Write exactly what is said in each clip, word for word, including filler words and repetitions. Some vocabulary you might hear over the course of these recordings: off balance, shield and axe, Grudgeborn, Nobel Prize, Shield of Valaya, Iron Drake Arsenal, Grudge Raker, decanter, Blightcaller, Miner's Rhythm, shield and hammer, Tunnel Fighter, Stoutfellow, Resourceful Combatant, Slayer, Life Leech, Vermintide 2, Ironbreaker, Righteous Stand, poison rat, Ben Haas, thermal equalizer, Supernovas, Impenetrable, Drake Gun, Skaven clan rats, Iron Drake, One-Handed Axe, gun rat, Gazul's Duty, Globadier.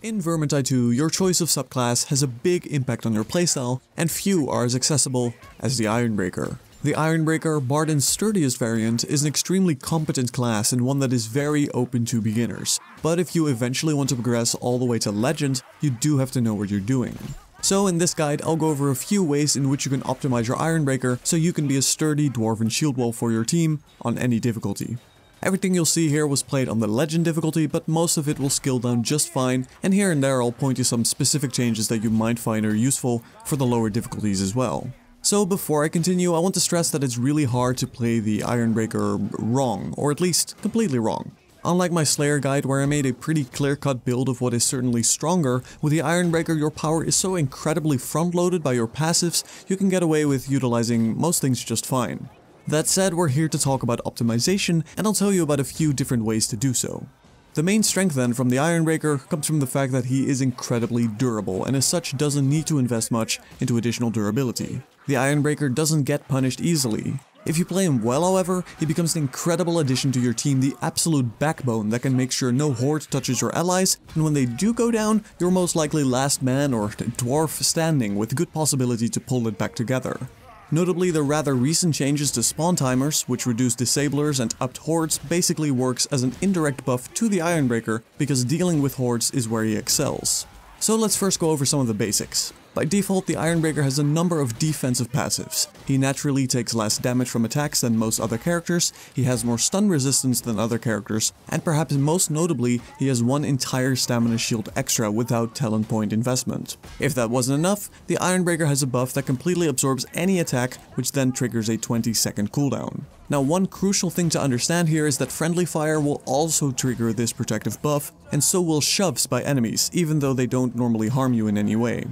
In Vermintide two, your choice of subclass has a big impact on your playstyle, and few are as accessible as the Ironbreaker. The Ironbreaker, Barden's sturdiest variant, is an extremely competent class and one that is very open to beginners. But if you eventually want to progress all the way to Legend, you do have to know what you're doing. So in this guide, I'll go over a few ways in which you can optimize your Ironbreaker so you can be a sturdy Dwarven shield wall for your team on any difficulty. Everything you'll see here was played on the Legend difficulty, but most of it will scale down just fine, and here and there I'll point to some specific changes that you might find are useful for the lower difficulties as well. So before I continue, I want to stress that it's really hard to play the Ironbreaker wrong, or at least completely wrong. Unlike my Slayer guide, where I made a pretty clear-cut build of what is certainly stronger, with the Ironbreaker your power is so incredibly front-loaded by your passives, you can get away with utilizing most things just fine. That said, we're here to talk about optimization, and I'll tell you about a few different ways to do so. The main strength then from the Ironbreaker comes from the fact that he is incredibly durable, and as such doesn't need to invest much into additional durability. The Ironbreaker doesn't get punished easily. If you play him well, however, he becomes an incredible addition to your team, the absolute backbone that can make sure no horde touches your allies, and when they do go down, you're most likely last man or dwarf standing with good possibility to pull it back together. Notably, the rather recent changes to spawn timers, which reduce disablers and upped hordes, basically works as an indirect buff to the Ironbreaker because dealing with hordes is where he excels. So let's first go over some of the basics. By default, the Ironbreaker has a number of defensive passives. He naturally takes less damage from attacks than most other characters, he has more stun resistance than other characters, and perhaps most notably, he has one entire stamina shield extra without talent point investment. If that wasn't enough, the Ironbreaker has a buff that completely absorbs any attack, which then triggers a twenty second cooldown. Now, one crucial thing to understand here is that friendly fire will also trigger this protective buff, and so will shoves by enemies, even though they don't normally harm you in any way.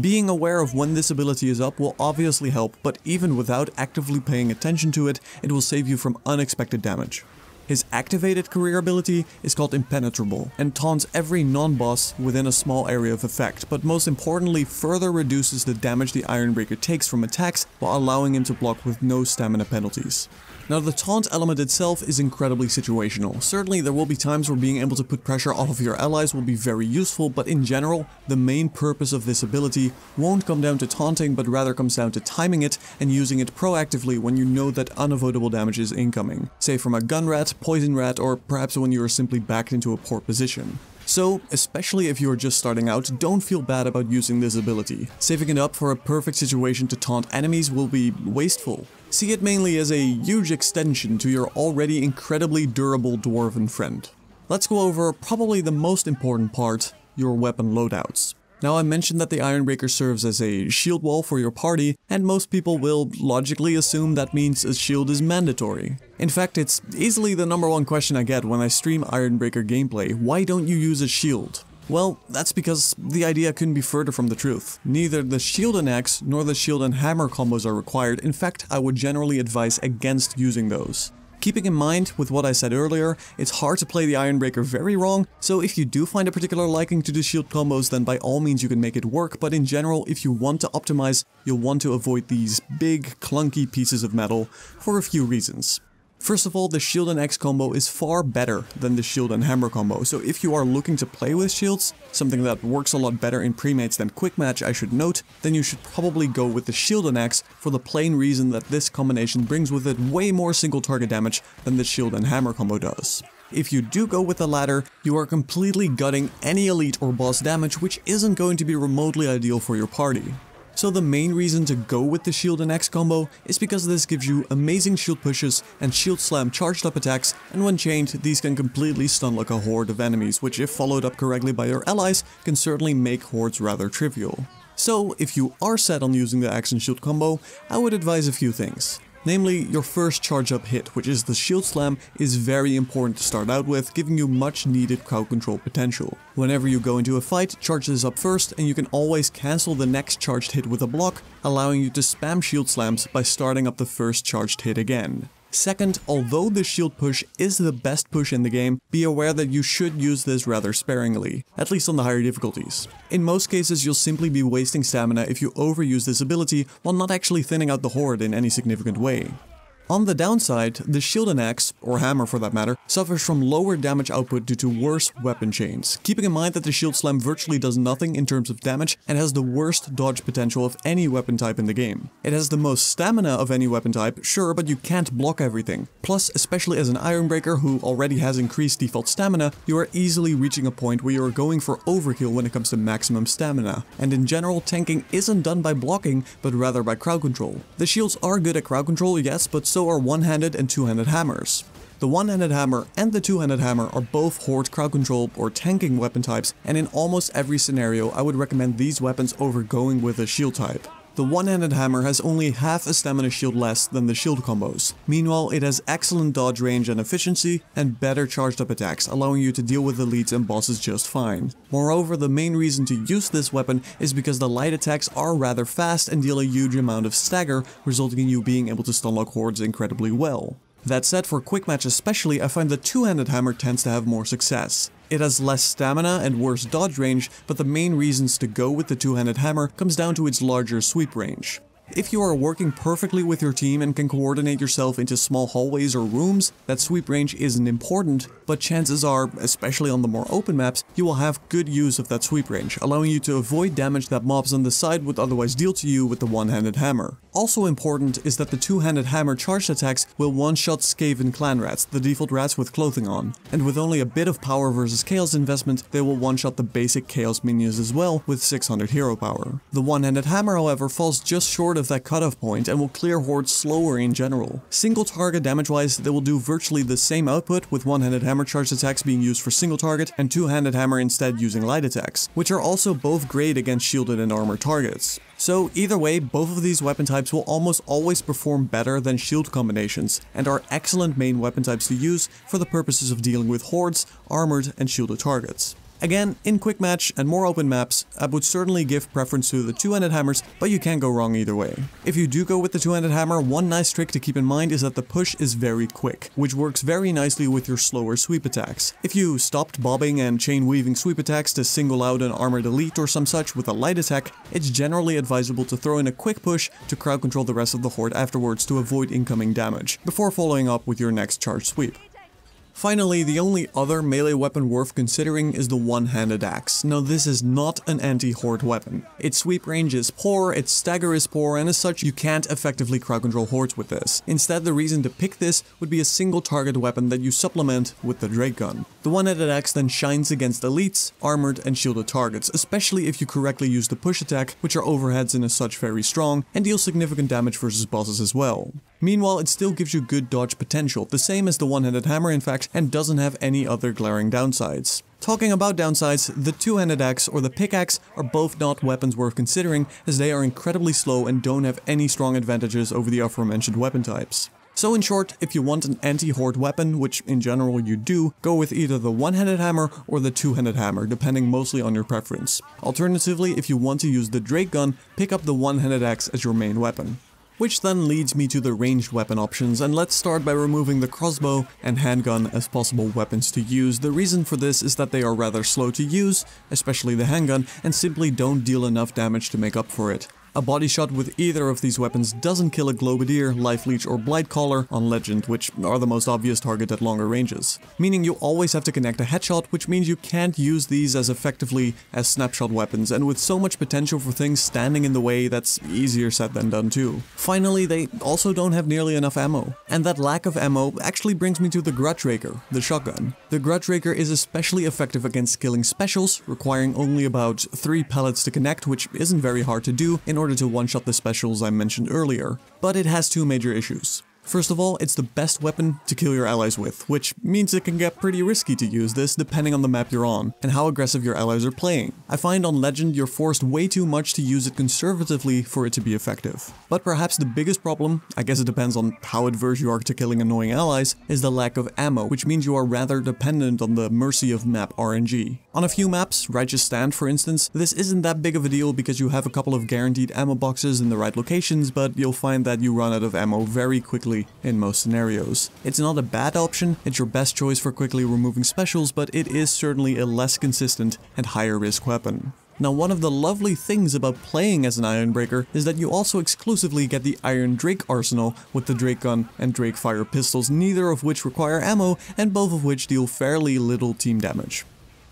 Being aware of when this ability is up will obviously help, but even without actively paying attention to it, it will save you from unexpected damage. His activated career ability is called Impenetrable, and taunts every non-boss within a small area of effect, but most importantly further reduces the damage the Ironbreaker takes from attacks while allowing him to block with no stamina penalties. Now, the taunt element itself is incredibly situational. Certainly there will be times where being able to put pressure off of your allies will be very useful, but in general, the main purpose of this ability won't come down to taunting, but rather comes down to timing it and using it proactively when you know that unavoidable damage is incoming, say from a gun rat, poison rat, or perhaps when you are simply backed into a poor position. So, especially if you are just starting out, don't feel bad about using this ability. Saving it up for a perfect situation to taunt enemies will be wasteful. See it mainly as a huge extension to your already incredibly durable Dwarven friend. Let's go over probably the most important part, your weapon loadouts. Now, I mentioned that the Ironbreaker serves as a shield wall for your party, and most people will logically assume that means a shield is mandatory. In fact, it's easily the number one question I get when I stream Ironbreaker gameplay: why don't you use a shield? Well, that's because the idea couldn't be further from the truth. Neither the shield and axe nor the shield and hammer combos are required. In fact, I would generally advise against using those. Keeping in mind with what I said earlier, it's hard to play the Ironbreaker very wrong, so if you do find a particular liking to the shield combos, then by all means you can make it work, but in general, if you want to optimize, you'll want to avoid these big, clunky pieces of metal for a few reasons. First of all, the shield and axe combo is far better than the shield and hammer combo, so if you are looking to play with shields, something that works a lot better in premates than quick match I should note, then you should probably go with the shield and axe for the plain reason that this combination brings with it way more single target damage than the shield and hammer combo does. If you do go with the latter, you are completely gutting any elite or boss damage, which isn't going to be remotely ideal for your party. So the main reason to go with the shield and axe combo is because this gives you amazing shield pushes and shield slam charged up attacks, and when chained, these can completely stun like a horde of enemies, which if followed up correctly by your allies, can certainly make hordes rather trivial. So if you are set on using the axe and shield combo, I would advise a few things. Namely, your first charge up hit, which is the shield slam, is very important to start out with, giving you much needed crowd control potential. Whenever you go into a fight, charge this up first, and you can always cancel the next charged hit with a block, allowing you to spam shield slams by starting up the first charged hit again. Second, although the shield push is the best push in the game, be aware that you should use this rather sparingly, at least on the higher difficulties. In most cases, you'll simply be wasting stamina if you overuse this ability while not actually thinning out the horde in any significant way. On the downside, the shield and axe, or hammer for that matter, suffers from lower damage output due to worse weapon chains, keeping in mind that the shield slam virtually does nothing in terms of damage and has the worst dodge potential of any weapon type in the game. It has the most stamina of any weapon type, sure, but you can't block everything. Plus, especially as an Ironbreaker who already has increased default stamina, you are easily reaching a point where you are going for overkill when it comes to maximum stamina. And in general, tanking isn't done by blocking, but rather by crowd control. The shields are good at crowd control, yes, but so are one-handed and two-handed hammers. The one-handed hammer and the two-handed hammer are both horde crowd control or tanking weapon types, and in almost every scenario I would recommend these weapons over going with a shield type. The one-handed hammer has only half a stamina shield less than the shield combos. Meanwhile, it has excellent dodge range and efficiency, and better charged up attacks, allowing you to deal with elites and bosses just fine. Moreover, the main reason to use this weapon is because the light attacks are rather fast and deal a huge amount of stagger, resulting in you being able to stunlock hordes incredibly well. That said, for quick match especially, I find the two-handed hammer tends to have more success. It has less stamina and worse dodge range, but the main reasons to go with the two-handed hammer comes down to its larger sweep range. If you are working perfectly with your team and can coordinate yourself into small hallways or rooms, that sweep range isn't important, but chances are, especially on the more open maps, you will have good use of that sweep range, allowing you to avoid damage that mobs on the side would otherwise deal to you with the one-handed hammer. Also important is that the two-handed hammer charged attacks will one-shot Skaven clan rats, the default rats with clothing on, and with only a bit of power versus chaos investment, they will one-shot the basic chaos minions as well with six hundred hero power. The one-handed hammer, however, falls just short of that cutoff point and will clear hordes slower in general. Single target damage wise, they will do virtually the same output, with one-handed hammer charged attacks being used for single target and two-handed hammer instead using light attacks, which are also both great against shielded and armored targets. So either way, both of these weapon types will almost always perform better than shield combinations, and are excellent main weapon types to use for the purposes of dealing with hordes, armored and shielded targets. Again, in quick match and more open maps, I would certainly give preference to the two-handed hammers, but you can't go wrong either way. If you do go with the two-handed hammer, one nice trick to keep in mind is that the push is very quick, which works very nicely with your slower sweep attacks. If you stopped bobbing and chain weaving sweep attacks to single out an armored elite or some such with a light attack, it's generally advisable to throw in a quick push to crowd control the rest of the horde afterwards to avoid incoming damage, before following up with your next charged sweep. Finally, the only other melee weapon worth considering is the one-handed axe. Now, this is not an anti-horde weapon. Its sweep range is poor, its stagger is poor, and as such you can't effectively crowd control hordes with this. Instead, the reason to pick this would be a single target weapon that you supplement with the Drake Gun. The one-handed axe then shines against elites, armored and shielded targets, especially if you correctly use the push attack, which are overheads and as such very strong, and deal significant damage versus bosses as well. Meanwhile, it still gives you good dodge potential, the same as the one-handed hammer in fact, and doesn't have any other glaring downsides. Talking about downsides, the two-handed axe or the pickaxe are both not weapons worth considering, as they are incredibly slow and don't have any strong advantages over the aforementioned weapon types. So in short, if you want an anti-horde weapon, which in general you do, go with either the one-handed hammer or the two-handed hammer, depending mostly on your preference. Alternatively, if you want to use the Drake Gun, pick up the one-handed axe as your main weapon. Which then leads me to the ranged weapon options, and let's start by removing the crossbow and handgun as possible weapons to use. The reason for this is that they are rather slow to use, especially the handgun, and simply don't deal enough damage to make up for it. A body shot with either of these weapons doesn't kill a Globadier, Life Leech or Blightcaller on Legend, which are the most obvious target at longer ranges. Meaning you always have to connect a headshot, which means you can't use these as effectively as snapshot weapons, and with so much potential for things standing in the way, that's easier said than done too. Finally, they also don't have nearly enough ammo. And that lack of ammo actually brings me to the Grudge Raker, the shotgun. The Grudge Raker is especially effective against killing specials, requiring only about three pellets to connect, which isn't very hard to do, in order order to one-shot the specials I mentioned earlier, but it has two major issues. First of all, it's the best weapon to kill your allies with, which means it can get pretty risky to use this depending on the map you're on, and how aggressive your allies are playing. I find on Legend you're forced way too much to use it conservatively for it to be effective. But perhaps the biggest problem, I guess it depends on how adverse you are to killing annoying allies, is the lack of ammo, which means you are rather dependent on the mercy of map R N G. On a few maps, Righteous Stand for instance, this isn't that big of a deal because you have a couple of guaranteed ammo boxes in the right locations, but you'll find that you run out of ammo very quickly in most scenarios. It's not a bad option, it's your best choice for quickly removing specials, but it is certainly a less consistent and higher risk weapon. Now, one of the lovely things about playing as an Ironbreaker is that you also exclusively get the Iron Drake Arsenal with the Drake Gun and Drake Fire Pistols, neither of which require ammo and both of which deal fairly little team damage.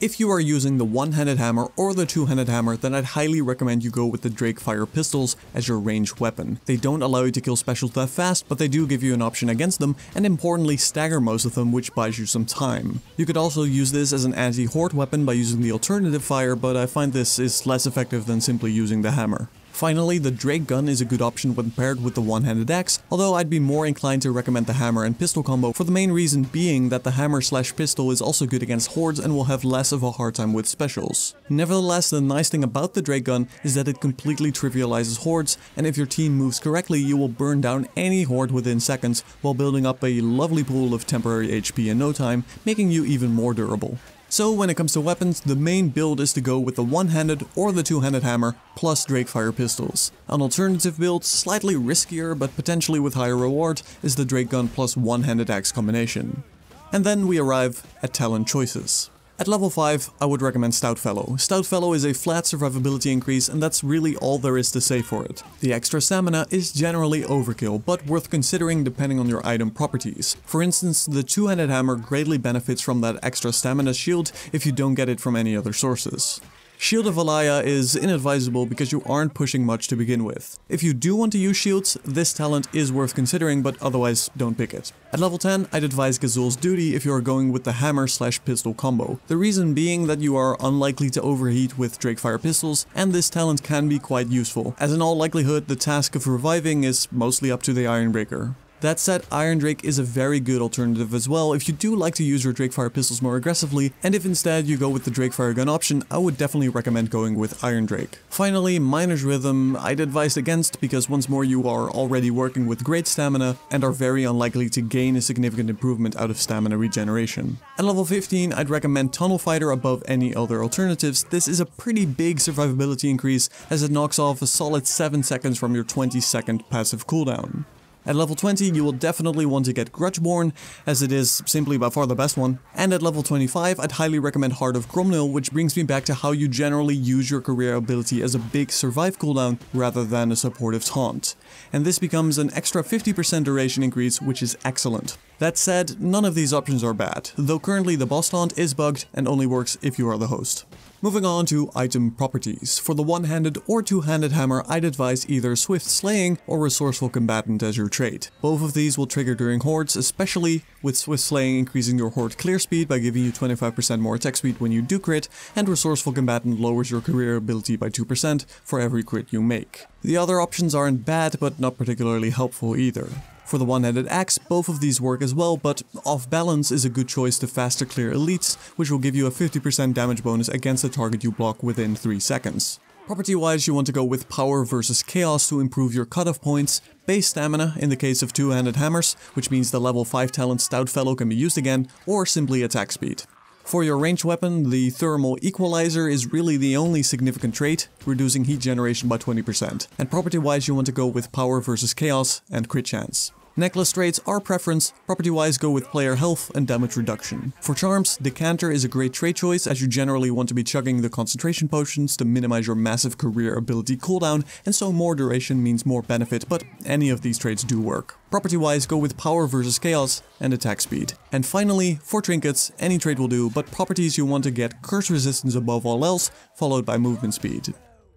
If you are using the one-handed hammer or the two-handed hammer, then I'd highly recommend you go with the Drake Fire Pistols as your ranged weapon. They don't allow you to kill specials that fast, but they do give you an option against them, and importantly stagger most of them, which buys you some time. You could also use this as an anti-horde weapon by using the alternative fire, but I find this is less effective than simply using the hammer. Finally, the Drake Gun is a good option when paired with the one-handed axe, although I'd be more inclined to recommend the hammer and pistol combo, for the main reason being that the hammer slash pistol is also good against hordes and will have less of a hard time with specials. Nevertheless, the nice thing about the Drake Gun is that it completely trivializes hordes, and if your team moves correctly, you will burn down any horde within seconds while building up a lovely pool of temporary H P in no time, making you even more durable. So when it comes to weapons, the main build is to go with the one-handed or the two-handed hammer plus Drake Fire Pistols. An alternative build, slightly riskier but potentially with higher reward, is the Drake Gun plus one-handed axe combination. And then we arrive at talent choices. At level five, I would recommend Stoutfellow. Stoutfellow is a flat survivability increase, and that's really all there is to say for it. The extra stamina is generally overkill, but worth considering depending on your item properties. For instance, the two-handed hammer greatly benefits from that extra stamina shield if you don't get it from any other sources. Shield of Valaya is inadvisable because you aren't pushing much to begin with. If you do want to use shields, this talent is worth considering, but otherwise don't pick it. At level ten, I'd advise Gazul's Duty if you are going with the hammer slash pistol combo. The reason being that you are unlikely to overheat with Drake Fire Pistols, and this talent can be quite useful, as in all likelihood the task of reviving is mostly up to the Ironbreaker. That said, Iron Drake is a very good alternative as well if you do like to use your Drake Fire Pistols more aggressively, and if instead you go with the Drake Fire Gun option, I would definitely recommend going with Iron Drake. Finally, Miner's Rhythm I'd advise against because once more you are already working with great stamina and are very unlikely to gain a significant improvement out of stamina regeneration. At level fifteen, I'd recommend Tunnel Fighter above any other alternatives. This is a pretty big survivability increase as it knocks off a solid seven seconds from your twenty second passive cooldown. At level twenty, you will definitely want to get Grudgeborn, as it is simply by far the best one. And at level twenty-five, I'd highly recommend Heart of Gromnil, which brings me back to how you generally use your career ability as a big survive cooldown rather than a supportive taunt. And this becomes an extra fifty percent duration increase, which is excellent. That said, none of these options are bad, though currently the boss taunt is bugged and only works if you are the host. Moving on to item properties. For the one-handed or two-handed hammer, I'd advise either Swift Slaying or Resourceful Combatant as your trait. Both of these will trigger during hordes, especially with Swift Slaying increasing your horde clear speed by giving you twenty-five percent more attack speed when you do crit, and Resourceful Combatant lowers your career ability by two percent for every crit you make. The other options aren't bad, but not particularly helpful either. For the one-handed axe, both of these work as well, but Off Balance is a good choice to faster clear elites, which will give you a fifty percent damage bonus against the target you block within three seconds. Property-wise, you want to go with Power versus Chaos to improve your cutoff points, base stamina in the case of two-handed hammers, which means the level five talent Stoutfellow can be used again, or simply attack speed. For your ranged weapon, the Thermal Equalizer is really the only significant trait, reducing heat generation by twenty percent. And property-wise, you want to go with Power versus Chaos and Crit Chance. Necklace traits are preference, property-wise go with player health and damage reduction. For charms, Decanter is a great trait choice as you generally want to be chugging the concentration potions to minimize your massive career ability cooldown, and so more duration means more benefit, but any of these traits do work. Property-wise, go with Power versus Chaos and attack speed. And finally, for trinkets, any trait will do, but properties you want to get Curse Resistance above all else, followed by movement speed.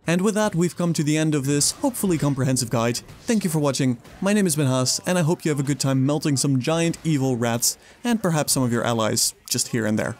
And with that, we've come to the end of this hopefully comprehensive guide. Thank you for watching, my name is Ben Haas, and I hope you have a good time melting some giant evil rats, and perhaps some of your allies, just here and there.